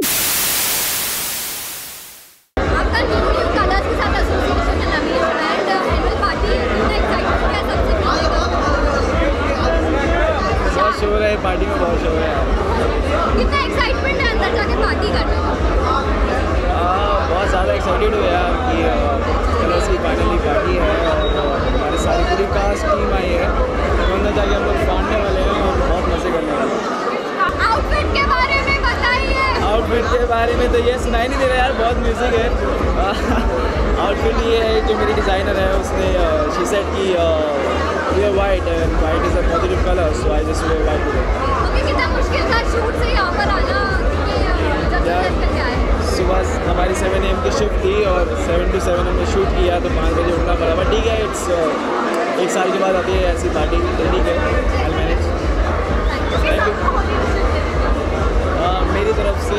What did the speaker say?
Party में बहुत शोर है। कितना एक्साइटमेंट है अंदर जाके पार्टी करने का? बहुत ज़्यादा एक्साइटेड हुआ यार कि कलर्स की फाइनली पार्टी है और हमारी सारी पूरी कास्ट टीम आई है, तो अंदर जाके हम लोग बांटने वाले हैं और बहुत मज़े करने वाले हैं। आउटफिट के बारे में बताइए। आउटफिट के बारे में तो ये सुनाई नहीं दे रहा यार, बहुत म्यूज़िक है। आउटफिट ये है जो मेरी डिज़ाइनर है उसने शी सेड की ये वाइट है, white is a positive colour so I just wear white today. Okay, कितना मुश्किल था शूट से यहाँ पर आना? सुबह हमारी 7 AM की शिफ्ट थी और 7 to 7 हमने शूट किया तो 5 बजे उठना पड़ा, बट ठीक है, इट्स एक साल के बाद आती है ऐसी पार्टी, ठीक है, I will manage. Thank you. मेरी तरफ